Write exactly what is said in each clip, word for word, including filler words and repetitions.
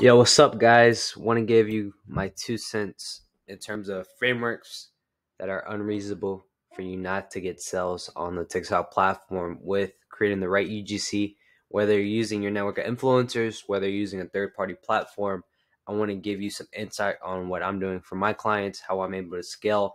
Yo, what's up, guys? Want to give you my two cents in terms of frameworks that are unreasonable for you not to get sales on the TikTok platform with creating the right U G C, whether you're using your network of influencers, whether you're using a third-party platform. I want to give you some insight on what I'm doing for my clients, how I'm able to scale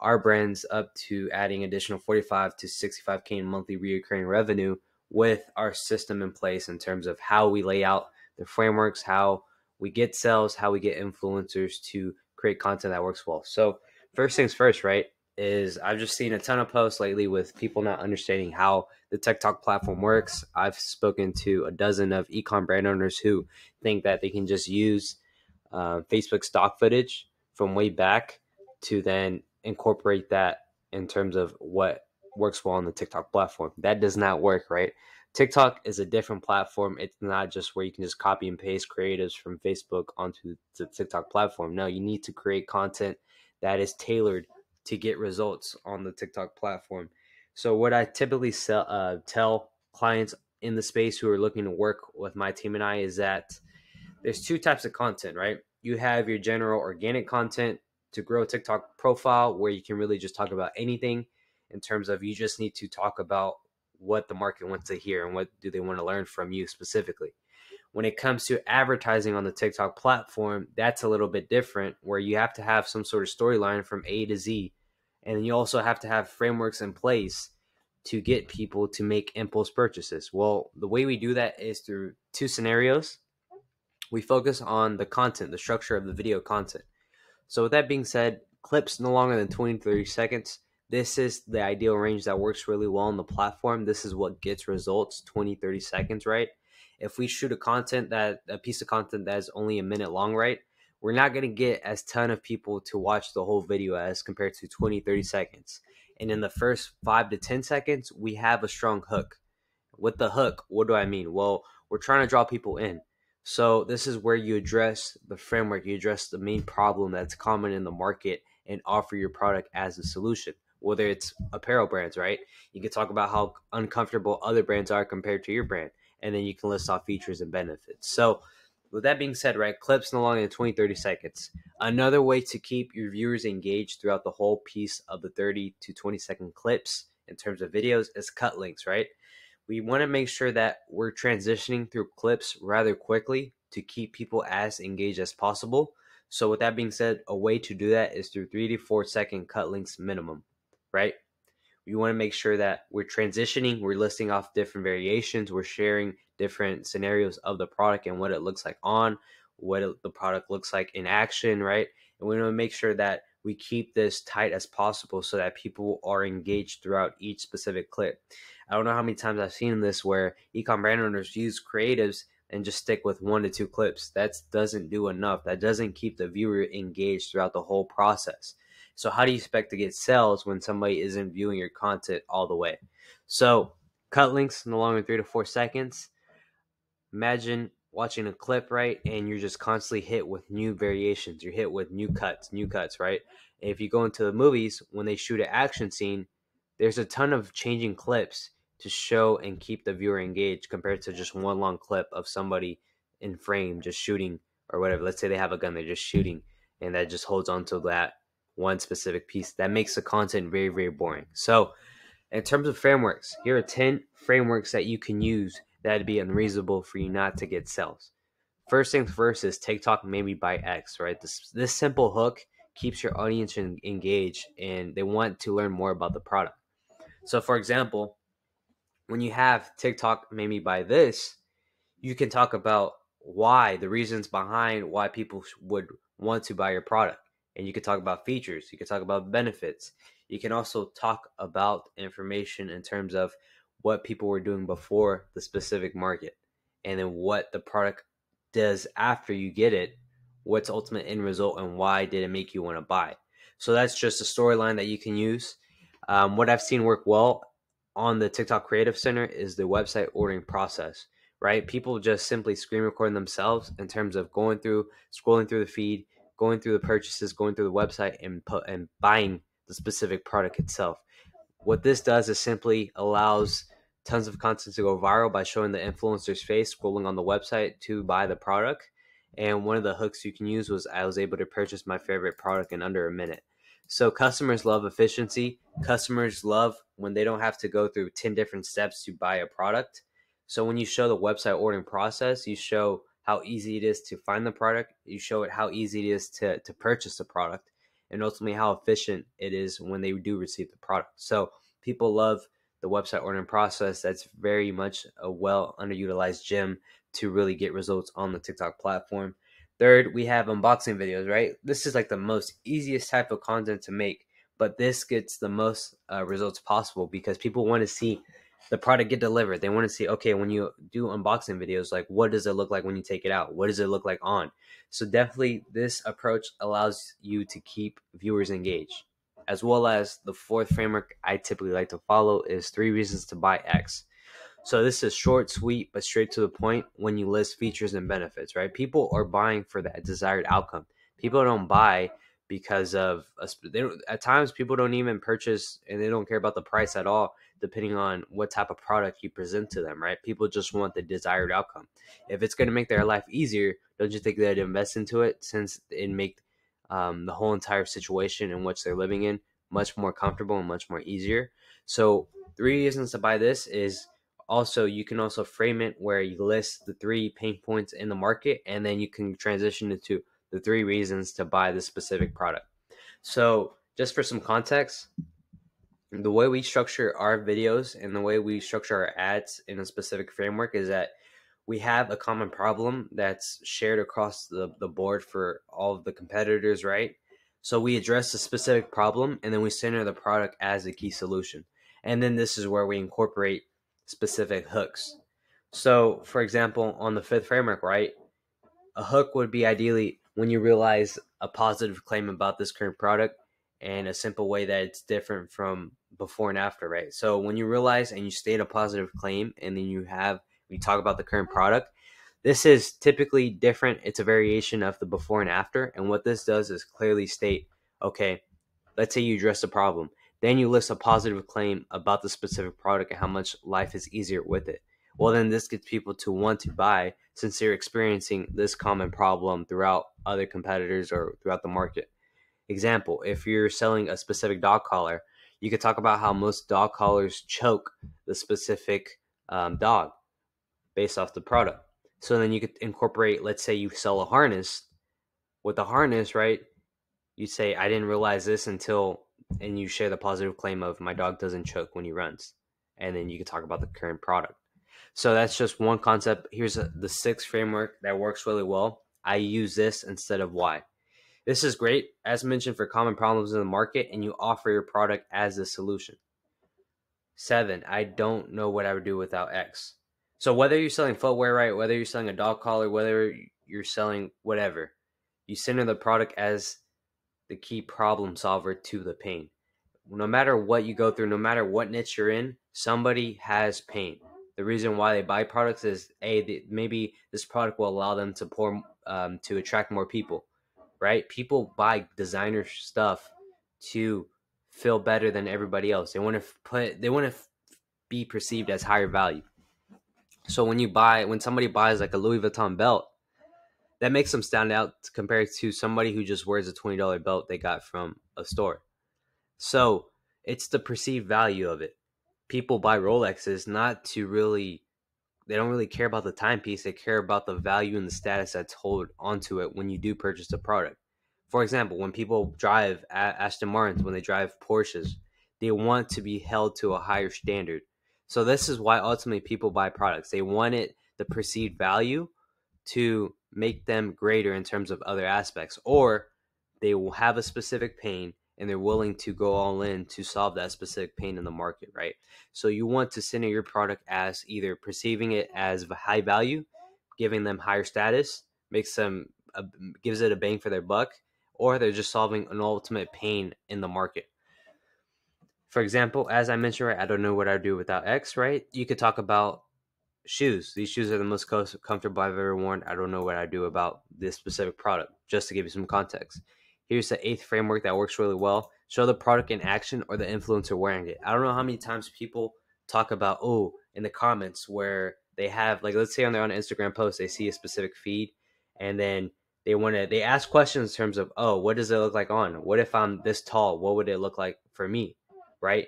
our brands up to adding additional forty-five to sixty-five K in monthly recurring revenue with our system in place in terms of how we lay out the frameworks, how we get sales, how we get influencers to create content that works well. So first things first, right, is I've just seen a ton of posts lately with people not understanding how the TikTok platform works. I've spoken to a dozen of e-com brand owners who think that they can just use uh, Facebook stock footage from way back to then incorporate that in terms of what works well on the TikTok platform. That does not work, right? TikTok is a different platform. It's not just where you can just copy and paste creatives from Facebook onto the TikTok platform. No, you need to create content that is tailored to get results on the TikTok platform. So what I typically sell, uh, tell clients in the space who are looking to work with my team and I is that there's two types of content, right? You have your general organic content to grow TikTok profile where you can really just talk about anything in terms of you just need to talk about what the market wants to hear and what do they want to learn from you specifically. When it comes to advertising on the TikTok platform, that's a little bit different where you have to have some sort of storyline from A to Z. And you also have to have frameworks in place to get people to make impulse purchases. Well, the way we do that is through two scenarios. We focus on the content, the structure of the video content. So with that being said, clips no longer than twenty to thirty seconds. This is the ideal range that works really well on the platform. This is what gets results, twenty, thirty seconds, right? If we shoot a content that a piece of content that is only a minute long, right, we're not going to get as ton of people to watch the whole video as compared to twenty, thirty seconds. And in the first five to ten seconds, we have a strong hook. With the hook, what do I mean? Well, we're trying to draw people in. So this is where you address the framework. You address the main problem that's common in the market and offer your product as a solution. Whether it's apparel brands, right? You can talk about how uncomfortable other brands are compared to your brand. And then you can list off features and benefits. So with that being said, right, clips no longer than twenty, thirty seconds. Another way to keep your viewers engaged throughout the whole piece of the thirty to twenty second clips in terms of videos is cut links, right? We want to make sure that we're transitioning through clips rather quickly to keep people as engaged as possible. So with that being said, a way to do that is through three to four second cut links minimum. Right? We want to make sure that we're transitioning, we're listing off different variations, we're sharing different scenarios of the product and what it looks like on, what it, the product looks like in action, right? And we want to make sure that we keep this tight as possible so that people are engaged throughout each specific clip. I don't know how many times I've seen this where e-com brand owners use creatives and just stick with one to two clips. That doesn't do enough. That doesn't keep the viewer engaged throughout the whole process. So how do you expect to get sales when somebody isn't viewing your content all the way? So cut links no longer than three to four seconds. Imagine watching a clip, right? And you're just constantly hit with new variations. You're hit with new cuts, new cuts, right? And if you go into the movies, when they shoot an action scene, there's a ton of changing clips to show and keep the viewer engaged compared to just one long clip of somebody in frame just shooting or whatever. Let's say they have a gun, they're just shooting, and that just holds on to that one specific piece that makes the content very, very boring. So in terms of frameworks, here are ten frameworks that you can use that'd be unreasonable for you not to get sales. First things first is TikTok Maybe by X, right? This, this simple hook keeps your audience engaged and they want to learn more about the product. So for example, when you have TikTok Maybe by This, you can talk about why, the reasons behind why people would want to buy your product. And you can talk about features. You can talk about benefits. You can also talk about information in terms of what people were doing before the specific market. And then what the product does after you get it. What's ultimate end result and why did it make you want to buy. So that's just a storyline that you can use. Um, what I've seen work well on the TikTok Creative Center is the website ordering process. Right? People just simply screen recording themselves in terms of going through, scrolling through the feed, going through the purchases, going through the website, and and buying the specific product itself. What this does is simply allows tons of content to go viral by showing the influencer's face, scrolling on the website to buy the product. And one of the hooks you can use was I was able to purchase my favorite product in under a minute. So customers love efficiency. Customers love when they don't have to go through ten different steps to buy a product. So when you show the website ordering process, you show how easy it is to find the product. You show it how easy it is to, to purchase the product, and ultimately how efficient it is when they do receive the product. So people love the website ordering process. That's very much a well underutilized gem to really get results on the TikTok platform. Third, we have unboxing videos, right? This is like the most easiest type of content to make, but this gets the most uh, results possible because people want to see the product get delivered. They want to see, okay, when you do unboxing videos, like what does it look like when you take it out? What does it look like on? So definitely this approach allows you to keep viewers engaged, as well as the fourth framework I typically like to follow is three reasons to buy X. So this is short, sweet, but straight to the point when you list features and benefits, right? People are buying for that desired outcome. People don't buy because of, a, they don't, at times people don't even purchase and they don't care about the price at all, depending on what type of product you present to them, right? People just want the desired outcome. If it's going to make their life easier, don't you think they'd invest into it, since it make um, the whole entire situation in which they're living in much more comfortable and much more easier? So three reasons to buy this is, also, you can also frame it where you list the three pain points in the market, and then you can transition into the three reasons to buy this specific product. So just for some context, the way we structure our videos and the way we structure our ads in a specific framework is that we have a common problem that's shared across the, the board for all of the competitors, right? So we address the specific problem, and then we center the product as a key solution. And then this is where we incorporate specific hooks. So for example, on the fifth framework, right, a hook would be ideally when you realize a positive claim about this current product and a simple way that it's different from before and after, right? So when you realize and you state a positive claim, and then you have, we talk about the current product, this is typically different. It's a variation of the before and after. And what this does is clearly state, okay, let's say you address the problem. Then you list a positive claim about the specific product and how much life is easier with it. Well, then this gets people to want to buy, since they're experiencing this common problem throughout other competitors or throughout the market. Example, if you're selling a specific dog collar, you could talk about how most dog collars choke the specific um, dog based off the product. So then you could incorporate, let's say you sell a harness. With the harness, right, you say, I didn't realize this until... and you share the positive claim of my dog doesn't choke when he runs. And then you can talk about the current product. So that's just one concept. Here's a, the sixth framework that works really well. I use this instead of why. This is great, as mentioned, for common problems in the market, and you offer your product as a solution. Seven, I don't know what I would do without X. So whether you're selling footwear, right, whether you're selling a dog collar, whether you're selling whatever, you center the product as the key problem solver to the pain. No matter what you go through, no matter what niche you're in, somebody has pain. The reason why they buy products is, A, the, maybe this product will allow them to pour, um, to attract more people, right? People buy designer stuff to feel better than everybody else. They want to put, they want to be perceived as higher value. So when you buy, when somebody buys like a Louis Vuitton belt, that makes them stand out compared to somebody who just wears a twenty dollar belt they got from a store. So it's the perceived value of it. People buy Rolexes not to really, they don't really care about the timepiece. They care about the value and the status that's held onto it when you do purchase a product. For example, when people drive Aston Martins, when they drive Porsches, they want to be held to a higher standard. So this is why ultimately people buy products. They want it, the perceived value, to make them greater in terms of other aspects, or they will have a specific pain and they're willing to go all in to solve that specific pain in the market, right? So you want to center your product as either perceiving it as high value, giving them higher status, makes them uh, gives it a bang for their buck, or they're just solving an ultimate pain in the market. For example, as I mentioned, right, I don't know what I do without X, right? You could talk about shoes. These shoes are the most comfortable I've ever worn. I don't know what I do about this specific product, just to give you some context. Here's the eighth framework that works really well. Show the product in action or the influencer wearing it. I don't know how many times people talk about, oh, in the comments where they have, like, let's say on their own Instagram post, they see a specific feed And then they want to, they ask questions in terms of, oh, what does it look like on? What if I'm this tall? What would it look like for me? Right?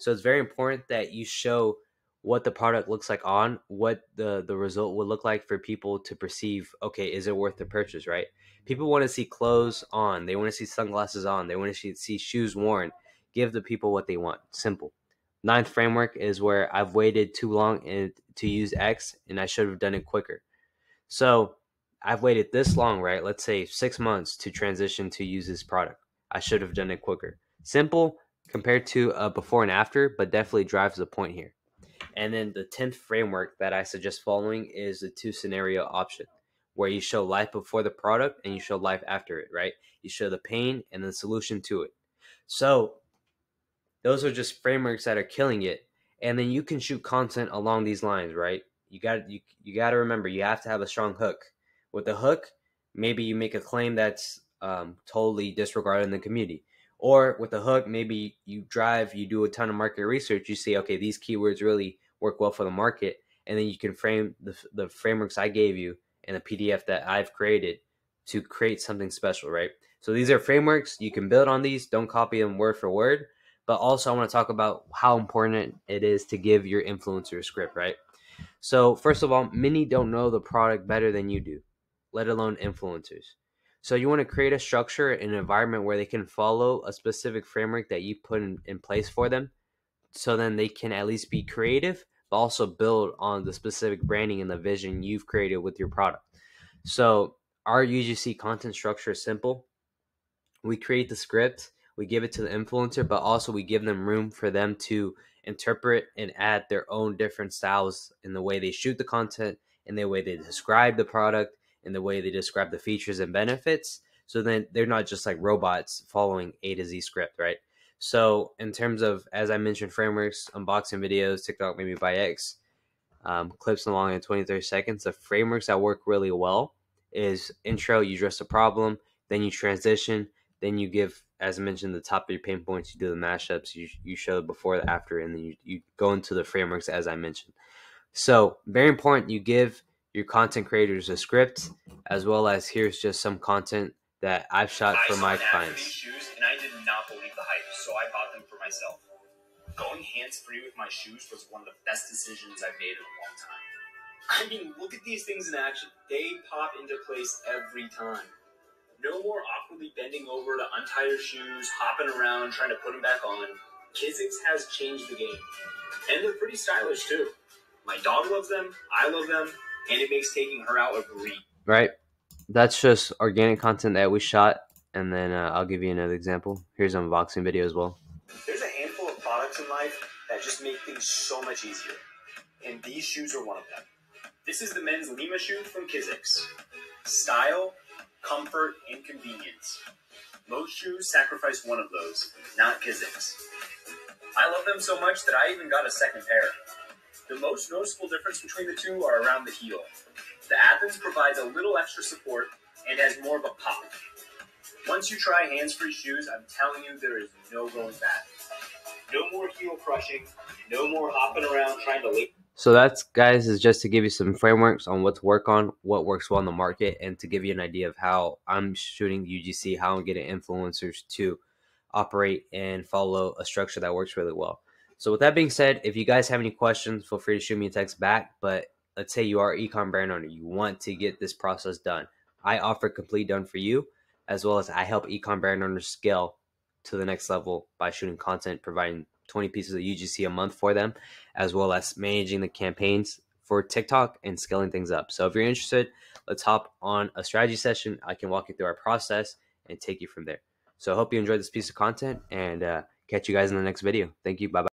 So it's very important that you show what the product looks like on, what the, the result would look like for people to perceive, okay, is it worth the purchase, right? People want to see clothes on. They want to see sunglasses on. They want to see, see shoes worn. Give the people what they want. Simple. Ninth framework is where I've waited too long and to use X, and I should have done it quicker. So I've waited this long, right? Let's say six months to transition to use this product. I should have done it quicker. Simple compared to a before and after, but definitely drives the point here. And then the tenth framework that I suggest following is the two scenario option, where you show life before the product and you show life after it, right? You show the pain and the solution to it. So those are just frameworks that are killing it. And then you can shoot content along these lines, right? You got you, you got to remember, you have to have a strong hook. With the hook, maybe you make a claim that's um, totally disregarded in the community. Or with the hook, maybe you drive, you do a ton of market research. You see, okay, these keywords really work well for the market. And then you can frame the, the frameworks I gave you and the P D F that I've created to create something special, right? So these are frameworks. You can build on these. Don't copy them word for word. But also I want to talk about how important it is to give your influencer a script, right? So first of all, many don't know the product better than you do, let alone influencers. So you want to create a structure and an environment where they can follow a specific framework that you put in, in place for them. So then they can at least be creative, but also build on the specific branding and the vision you've created with your product. So our U G C content structure is simple. We create the script, we give it to the influencer, but also we give them room for them to interpret and add their own different styles in the way they shoot the content, in the way they describe the product, and the way they describe the features and benefits. So then they're not just like robots following A to Z script, right? So in terms of, as I mentioned, frameworks, unboxing videos, TikTok Maybe by X, um, clips along in twenty, thirty seconds, the frameworks that work really well is intro, you address the problem, then you transition, then you give, as I mentioned, the top three pain points, you do the mashups, you, you show the before, the after, and then you, you go into the frameworks as I mentioned. So very important, you give your content creators a script, as well as here's just some content that I've shot for my clients. Shoes, and I did not believe the hype, so I bought them for myself. Going hands-free with my shoes was one of the best decisions I've made in a long time. I mean, look at these things in action. They pop into place every time. No more awkwardly bending over to untie your shoes, hopping around, trying to put them back on. Kizik has changed the game. And they're pretty stylish too. My dog loves them, I love them, and it makes taking her out a breeze. Right? That's just organic content that we shot. And then uh, I'll give you another example. Here's an unboxing video as well. There's a handful of products in life that just make things so much easier. And these shoes are one of them. This is the men's Lima shoe from Kizik. Style, comfort, and convenience. Most shoes sacrifice one of those, not Kizik's. I love them so much that I even got a second pair. The most noticeable difference between the two are around the heel. The Athens provides a little extra support and has more of a pop. Once you try hands-free shoes, I'm telling you there is no going back. No more heel crushing, no more hopping around trying to wait. So that's, guys, is just to give you some frameworks on what to work on, what works well in the market, and to give you an idea of how I'm shooting U G C, how I'm getting influencers to operate and follow a structure that works really well. So with that being said, if you guys have any questions, feel free to shoot me a text back. But let's say you are an e-com brand owner. You want to get this process done. I offer Complete Done For You, as well as I help e-com brand owners scale to the next level by shooting content, providing twenty pieces of U G C a month for them, as well as managing the campaigns for TikTok and scaling things up. So if you're interested, let's hop on a strategy session. I can walk you through our process and take you from there. So I hope you enjoyed this piece of content, and uh, catch you guys in the next video. Thank you. Bye-bye.